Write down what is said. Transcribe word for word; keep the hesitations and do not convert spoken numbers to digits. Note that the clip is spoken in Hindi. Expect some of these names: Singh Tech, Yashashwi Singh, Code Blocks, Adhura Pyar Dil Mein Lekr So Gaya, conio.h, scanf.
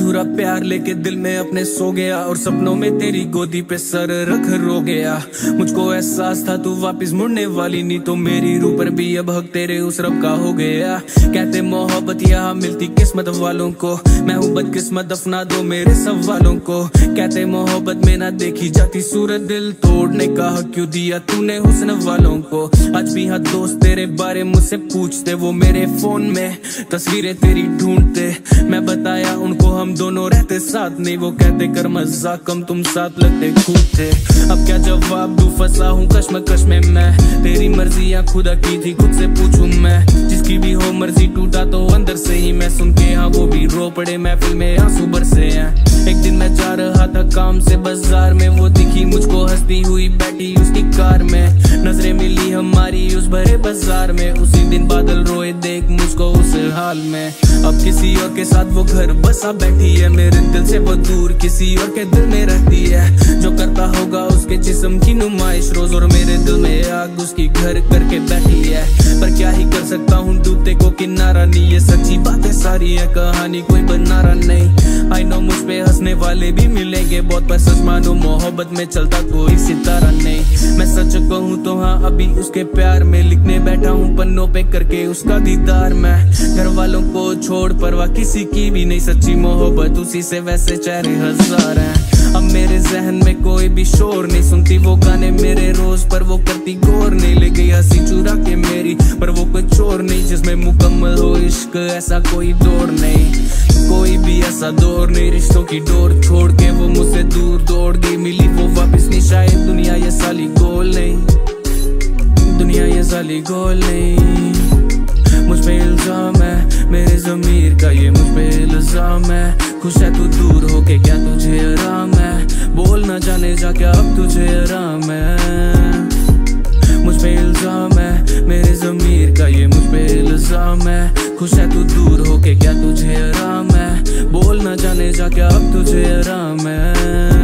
अधूरा प्यार लेके दिल में अपने सो गया और सपनों में तेरी गोदी पे सर रख रो गया। मुझको एहसास था तू वापस मुड़ने वाली नहीं तो मेरी रूह पर भी अब हक तेरे उस रब का हो गया। कहते मोहब्बत यहाँ मिलती किस्मत वालों को, मैं हूँ बदकिस्मत दफना दो मेरे सवालों को। कहते मोहब्बत में ना देखी जाती सूरत, दिल तोड़ने का हक क्यों दिया तूने हुस्न वालों को। आज भी हाँ दोस्त तेरे बारे मुझसे पूछते, वो मेरे फोन में तस्वीरें तेरी ढूंढते। मैं बताया उनको हम दोनों रहते साथ नहीं, वो कहते कर मजा कम तुम साथ लगते कूदते। अब क्या जवाब दूं, फंसा हूँ कश्मकश में मैं, तेरी मर्जी या खुदा की थी खुद से पूछूं मैं। जिसकी भी हो मर्जी टूटा तो अंदर से ही मैं, सुन के हाँ वो भी रो पड़े महफिल में आंसू बरसे हैं। एक दिन मैं जा रहा था काम से बाजार में, वो दिखी मुझको हंसती हुई बैठी उसकी कार में। नजरें मिली हमारी उस भरे बाजार में, उसी दिन बादल रोए देख मुझको उस हाल में। अब किसी और के साथ वो घर बसा बैठी है, मेरे दिल से वो दूर किसी और के दिल में रहती है। जो करता होगा उसके जिस्म की नुमाइश रोज, और मेरे दिल में आग उसकी घर करके बैठी है। पर क्या ही कर सकता हूँ डूबते को किनारा नहीं, ये सच्ची बातें सारी है कहानी कोई बनारा नहीं। आई नो मुझ पे हंसने वाले भी मिलेंगे बहुत, पर सच मानो मोहब्बत में चलता कोई सितारा नहीं। मैं सच कहूँ तो हाँ अभी उसके प्यार में लिखने बैठा हूँ पन्नों पे करके उसका दीदार। मैं घर वालों को छोड़ परवाह किसी की भी नहीं, सच्ची मोहब्बत उसी से वैसे चेहरे हजार हैं। अब मेरे जहन में कोई भी शोर नहीं, सुनती वो गाने मेरे रोज पर वो करती गौर नहीं। ले गई हंसी चुरा के मेरी पर वो कोई चोर नहीं, जिसमें मुकम्मल हो इश्क ऐसा कोई दौर नहीं, कोई भी ऐसा दौर नहीं। रिश्तों की डोर छोड़ के वो मुझसे दूर दौड़ गई, मिली वो वापस नहीं। शायद दुनिया ये साली गोल नहीं, दुनिया ये साली गोल नहीं। मुझ पे इल्जाम है मेरे ज़मीर का, ये मुझ पे इल्जाम है। खुश है तू दूर होके क्या तुझे आराम है, बोल ना जाने जा क्या अब तुझे आराम है। मुझ पे इल्जाम है मेरे ज़मीर का, ये मुझ पे इल्जाम है। खुश है तू दूर होके क्या तुझे आराम है, बोल ना जाने जा क्या अब तुझे आराम है।